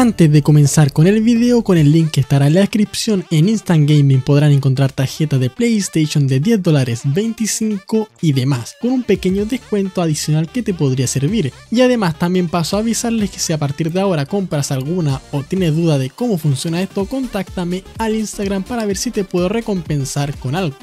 Antes de comenzar con el video, con el link que estará en la descripción, en Instant Gaming podrán encontrar tarjetas de PlayStation de $10, $25 y demás, con un pequeño descuento adicional que te podría servir. Y además también paso a avisarles que si a partir de ahora compras alguna o tienes duda de cómo funciona esto, contáctame al Instagram para ver si te puedo recompensar con algo.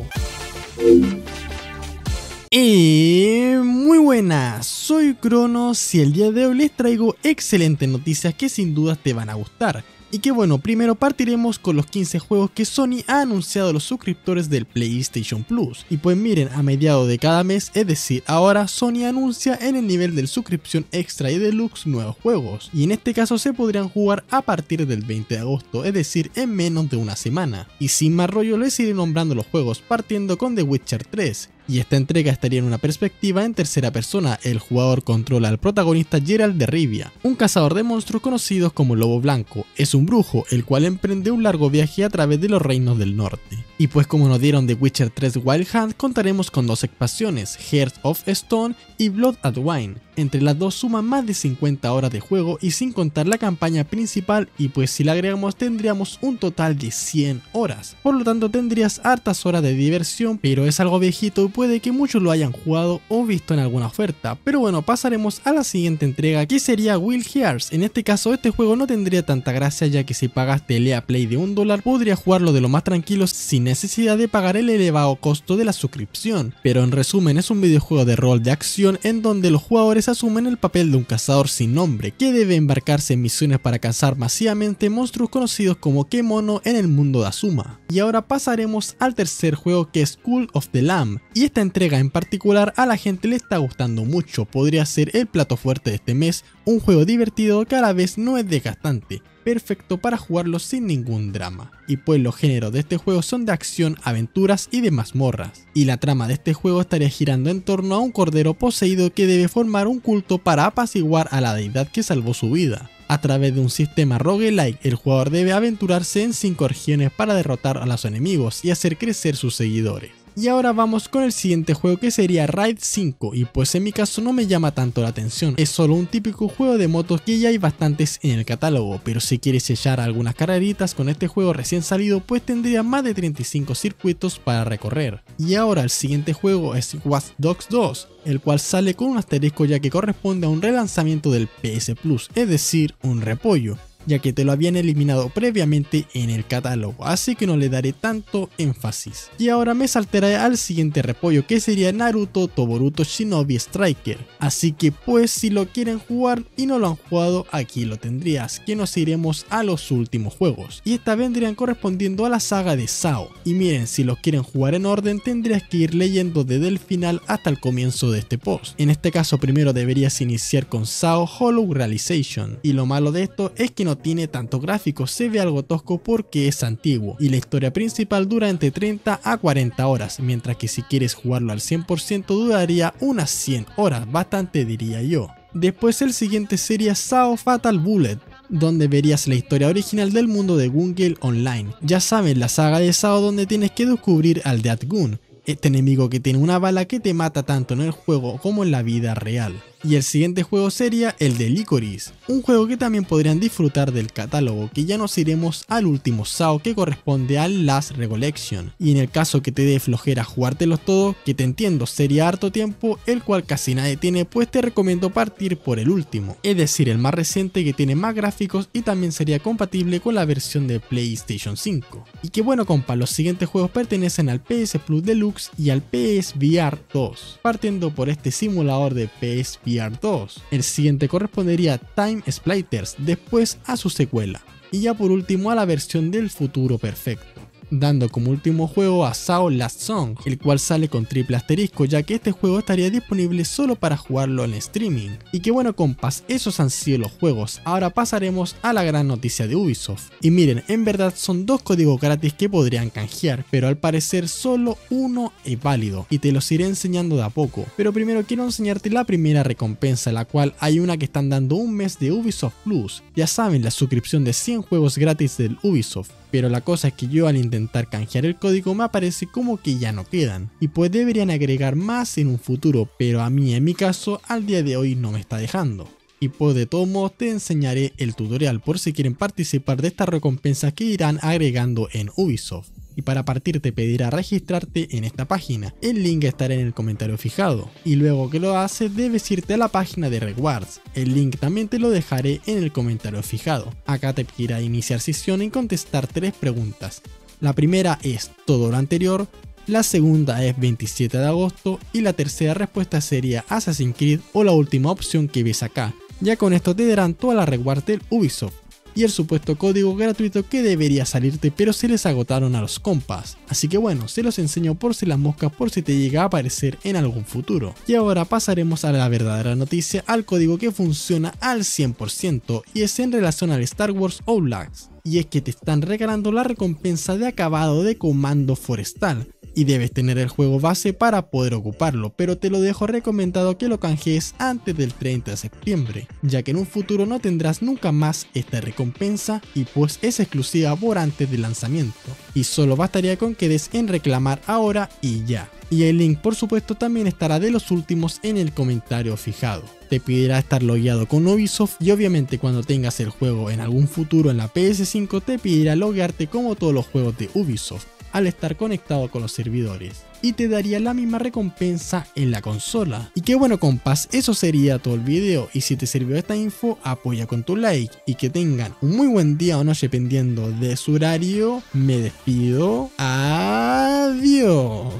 Muy buenas, soy Kronos y el día de hoy les traigo excelentes noticias que sin dudas te van a gustar. Y que bueno, primero partiremos con los 15 juegos que Sony ha anunciado a los suscriptores del PlayStation Plus. Y pues miren, a mediados de cada mes, es decir, ahora Sony anuncia en el nivel de suscripción extra y deluxe nuevos juegos. Y en este caso se podrían jugar a partir del 20 de agosto, es decir, en menos de una semana. Y sin más rollo les iré nombrando los juegos, partiendo con The Witcher 3. Y esta entrega estaría en una perspectiva en tercera persona. El jugador controla al protagonista Geralt de Rivia, un cazador de monstruos conocidos como Lobo Blanco. Es un brujo, el cual emprende un largo viaje a través de los reinos del norte. Y pues como nos dieron The Witcher 3 Wild Hearts, contaremos con dos expansiones, Hearts of Stone y Blood and Wine. Entre las dos suman más de 50 horas de juego y sin contar la campaña principal, y pues si la agregamos tendríamos un total de 100 horas. Por lo tanto tendrías hartas horas de diversión, pero es algo viejito y puede que muchos lo hayan jugado o visto en alguna oferta. Pero bueno, pasaremos a la siguiente entrega que sería Wild Hearts. En este caso este juego no tendría tanta gracia, ya que si pagaste el EA Play de $1 podrías jugarlo de lo más tranquilo sin necesidad de pagar el elevado costo de la suscripción. Pero en resumen es un videojuego de rol de acción en donde los jugadores asumen el papel de un cazador sin nombre que debe embarcarse en misiones para cazar masivamente monstruos conocidos como Kemono en el mundo de Azuma. Y ahora pasaremos al tercer juego, que es Cult of the Lamb, y esta entrega en particular a la gente le está gustando mucho. Podría ser el plato fuerte de este mes, un juego divertido que a la vez no es desgastante, perfecto para jugarlo sin ningún drama. Y pues los géneros de este juego son de acción, aventuras y de mazmorras. Y la trama de este juego estaría girando en torno a un cordero poseído que debe formar un culto para apaciguar a la deidad que salvó su vida. A través de un sistema roguelike, el jugador debe aventurarse en 5 regiones para derrotar a los enemigos y hacer crecer sus seguidores. Y ahora vamos con el siguiente juego, que sería Ride 5, y pues en mi caso no me llama tanto la atención. Es solo un típico juego de motos que ya hay bastantes en el catálogo, pero si quieres echar algunas carreritas con este juego recién salido, pues tendría más de 35 circuitos para recorrer. Y ahora el siguiente juego es Watch Dogs 2, el cual sale con un asterisco, ya que corresponde a un relanzamiento del PS Plus, es decir, un repollo, ya que te lo habían eliminado previamente en el catálogo, así que no le daré tanto énfasis. Y ahora me saltaré al siguiente repollo, que sería Naruto Toboruto Shinobi Striker. Así que pues si lo quieren jugar y no lo han jugado, aquí lo tendrías. Que nos iremos a los últimos juegos, y esta vendrían correspondiendo a la saga de Sao. Y miren, si los quieren jugar en orden tendrías que ir leyendo desde el final hasta el comienzo de este post. En este caso primero deberías iniciar con Sao Hollow Realization, y lo malo de esto es que no tiene tantos gráficos, se ve algo tosco porque es antiguo, y la historia principal dura entre 30 a 40 horas, mientras que si quieres jugarlo al 100% duraría unas 100 horas, bastante diría yo. Después el siguiente sería Sao Fatal Bullet, donde verías la historia original del mundo de Gun Gale Online. Ya saben, la saga de Sao, donde tienes que descubrir al Dead Goon, este enemigo que tiene una bala que te mata tanto en el juego como en la vida real. Y el siguiente juego sería el de Licoris, un juego que también podrían disfrutar del catálogo, que ya nos iremos al último Sao, que corresponde al Last Recollection. Y en el caso que te dé flojera jugártelos todos, que te entiendo, sería harto tiempo, el cual casi nadie tiene, pues te recomiendo partir por el último, es decir, el más reciente, que tiene más gráficos y también sería compatible con la versión de PlayStation 5. Y que bueno compa, los siguientes juegos pertenecen al PS Plus Deluxe y al PSVR 2, partiendo por este simulador de PSVR 2. El siguiente correspondería a Time Splitters, después a su secuela, y ya por último a la versión del futuro perfecto, dando como último juego a Sao Last Song, el cual sale con triple asterisco, ya que este juego estaría disponible solo para jugarlo en streaming. Y que bueno compas, esos han sido los juegos. Ahora pasaremos a la gran noticia de Ubisoft. Y miren, en verdad son 2 códigos gratis que podrían canjear, pero al parecer solo uno es válido, y te los iré enseñando de a poco. Pero primero quiero enseñarte la primera recompensa, la cual hay una que están dando un mes de Ubisoft Plus. Ya saben, la suscripción de 100 juegos gratis del Ubisoft. Pero la cosa es que yo al intentar canjear el código me aparece como que ya no quedan, y pues deberían agregar más en un futuro, pero a mí en mi caso al día de hoy no me está dejando. y pues de todos modos te enseñaré el tutorial por si quieren participar de estas recompensas que irán agregando en Ubisoft. Y para partir te pedirá registrarte en esta página, el link estará en el comentario fijado, y luego que lo haces debes irte a la página de Rewards, el link también te lo dejaré en el comentario fijado. Acá te pedirá iniciar sesión y contestar 3 preguntas, la primera es todo lo anterior, la segunda es 27 de agosto y la tercera respuesta sería Assassin's Creed o la última opción que ves acá. Ya con esto te darán toda la Rewards del Ubisoft y el supuesto código gratuito que debería salirte, pero se les agotaron a los compas, así que bueno, se los enseño por si las moscas, por si te llega a aparecer en algún futuro. Y ahora pasaremos a la verdadera noticia, al código que funciona al 100% y es en relación al Star Wars Outlaws, y es que te están regalando la recompensa de acabado de Comando Forestal y debes tener el juego base para poder ocuparlo, pero te lo dejo recomendado que lo canjees antes del 30 de septiembre, ya que en un futuro no tendrás nunca más esta recompensa y pues es exclusiva por antes del lanzamiento, y solo bastaría con que des en reclamar ahora y ya. Y el link por supuesto también estará de los últimos en el comentario fijado. Te pedirá estar logueado con Ubisoft y obviamente cuando tengas el juego en algún futuro en la PS5 te pedirá loguearte como todos los juegos de Ubisoft, al estar conectado con los servidores, y te daría la misma recompensa en la consola. Y que bueno compas, eso sería todo el video, y si te sirvió esta info apoya con tu like, y que tengan un muy buen día o noche dependiendo de su horario. Me despido, adiós.